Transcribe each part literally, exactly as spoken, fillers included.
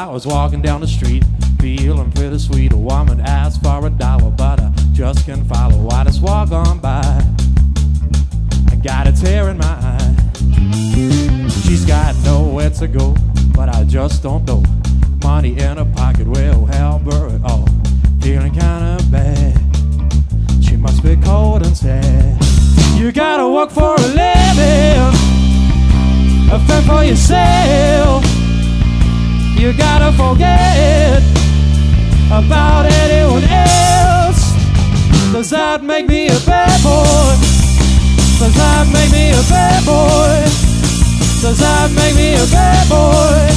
I was walking down the street, feeling pretty sweet. A woman asked for a dollar, but I just couldn't follow. I just walk on by. I got a tear in my eye. She's got nowhere to go, but I just don't know. Money in her pocket will help her at all. Feeling kinda bad. She must be cold and sad. You gotta work for a living, a fend for yourself. You gotta forget about anyone else. Does that make me a bad boy? Does that make me a bad boy? Does that make me a bad boy?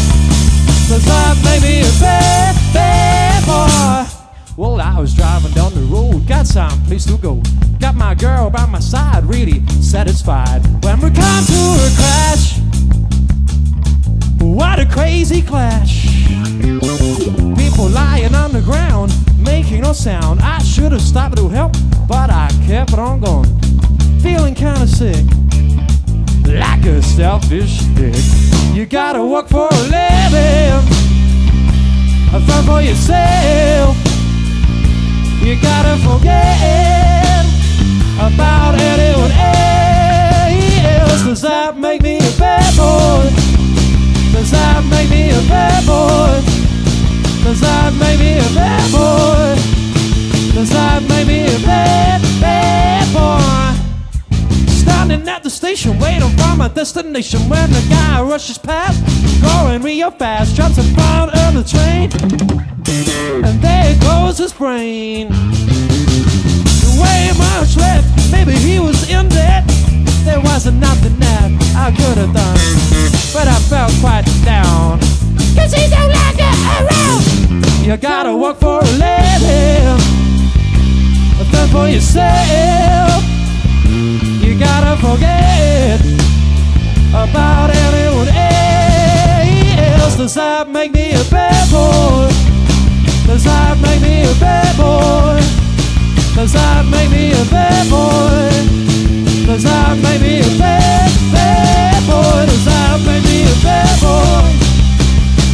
Does that make me a bad, bad boy? Well, I was driving down the road, got some place to go. Got my girl by my side, really satisfied. When we come to a crash, what a crazy clash. People lying on the ground, making no sound. I should have stopped to help, but I kept on going. Feeling kinda sick, like a selfish dick. You gotta work for a living, a fend for yourself. You gotta forget about anyone else. Does that make me a bad boy? Does that make me a bad boy? Does that make me a bad boy? Does that make me a bad, bad boy? Standing at the station, waiting for my destination. When the guy rushes past, going real fast, drops in front of the train, and there goes his brain. Way much left, maybe he was in debt. There wasn't nothing that I could have done, but I felt quite down, cause he's no longer around. You gotta work for a living, a fend for yourself. You gotta forget about anyone else. Does that make me a bad boy? Does that make me a bad boy? Does that make me a bad boy? Does that make me a bad, bad boy? Does that make me a bad boy?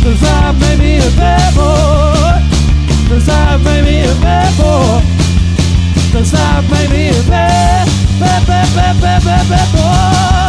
Does that make me a bad boy? Does that make me a bad boy? Does that make me a bad, bad, bad, bad, bad, bad, bad boy?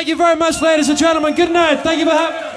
Thank you very much, ladies and gentlemen. Good night. Thank you for having us.